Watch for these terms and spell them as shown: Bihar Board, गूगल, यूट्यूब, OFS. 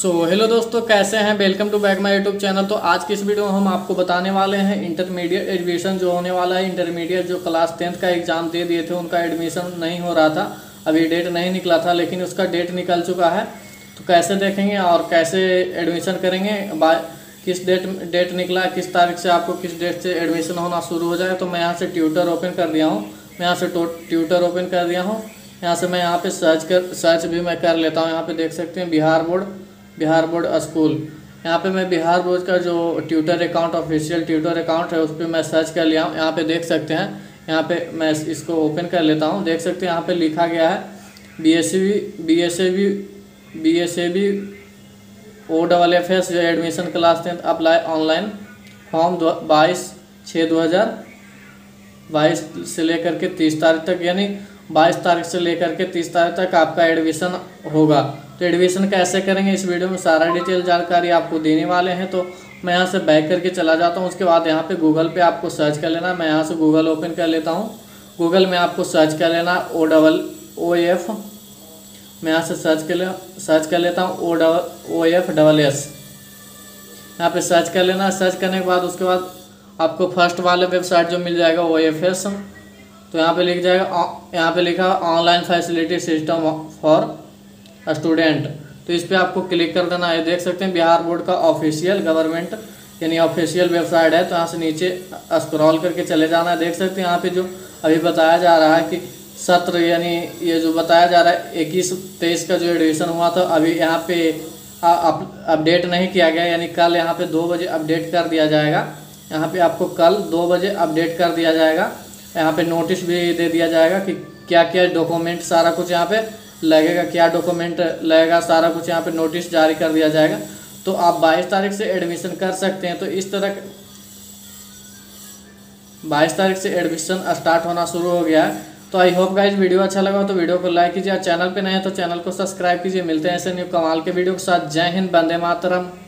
So hello दोस्तों, कैसे हैं? Welcome to back my यूट्यूब channel. तो आज की इस वीडियो में हम आपको बताने वाले हैं इंटरमीडिएट एडमिशन जो होने वाला है। इंटरमीडिएट जो क्लास 10th का एग्ज़ाम दे दिए थे उनका एडमिशन नहीं हो रहा था, अभी डेट नहीं निकला था, लेकिन उसका डेट निकल चुका है। तो कैसे देखेंगे और कैसे एडमिशन करेंगे, किस डेट निकला, किस तारीख से आपको किस डेट से एडमिशन होना शुरू हो जाए। तो मैं यहाँ से ट्यूटर ओपन कर दिया हूँ, यहाँ से मैं यहाँ पर सर्च भी मैं कर लेता हूँ। यहाँ पर देख सकते हैं बिहार बोर्ड स्कूल। यहाँ पे मैं बिहार बोर्ड का जो tutor account, official tutor account है, उस पर मैं सर्च कर लिया हूँ। यहाँ पे देख सकते हैं, यहाँ पे मैं इसको ओपन कर लेता हूँ। देख सकते हैं यहाँ पे लिखा गया है BSAB OFS admission class 10 apply online form 22/6/2022 से लेकर के 30 तारीख तक, यानी 22 तारीख से लेकर के 30 तारीख तक आपका एडमिशन होगा। तो एडमिशन कैसे करेंगे इस वीडियो में सारा डिटेल जानकारी आपको देने वाले हैं। तो मैं यहाँ से बैक करके चला जाता हूँ। उसके बाद यहाँ पे गूगल पे आपको सर्च कर लेना। मैं यहाँ से गूगल ओपन कर लेता हूँ। गूगल में आपको सर्च कर लेना OFS। मैं यहाँ से सर्च कर लेता हूँ OFS। यहाँ पे सर्च कर लेना। सर्च करने के बाद उसके बाद आपको फर्स्ट वाले वेबसाइट जो मिल जाएगा OFS। तो यहाँ पर लिख जाएगा, यहाँ पर लिखा online facility system for student. तो इस पर आपको क्लिक कर देना है। देख सकते हैं बिहार बोर्ड का ऑफिशियल गवर्नमेंट यानी ऑफिशियल वेबसाइट है। तो यहाँ से नीचे स्क्रॉल करके चले जाना है। देख सकते हैं यहाँ पे जो अभी बताया जा रहा है कि सत्र, यानी ये जो बताया जा रहा है 21-23 का जो एडमिशन हुआ था, अभी यहाँ पे अपडेट नहीं किया गया, यानी कल यहाँ पे 2 बजे अपडेट कर दिया जाएगा। यहाँ पर आपको कल 2 बजे अपडेट कर दिया जाएगा। यहाँ पर नोटिस भी दे दिया जाएगा कि क्या क्या डॉक्यूमेंट सारा कुछ यहाँ पर लगेगा, क्या डॉक्यूमेंट लगेगा, सारा कुछ यहाँ पे नोटिस जारी कर दिया जाएगा। तो आप 22 तारीख से एडमिशन कर सकते हैं। तो इस तरह 22 तारीख से एडमिशन स्टार्ट होना शुरू हो गया है। तो आई होप गाइस वीडियो अच्छा लगा तो वीडियो को लाइक कीजिए और चैनल पे नए हैं तो चैनल को सब्सक्राइब कीजिए। मिलते हैं ऐसे न्यू कमाल के वीडियो के साथ। जय हिंद, वंदे मातरम।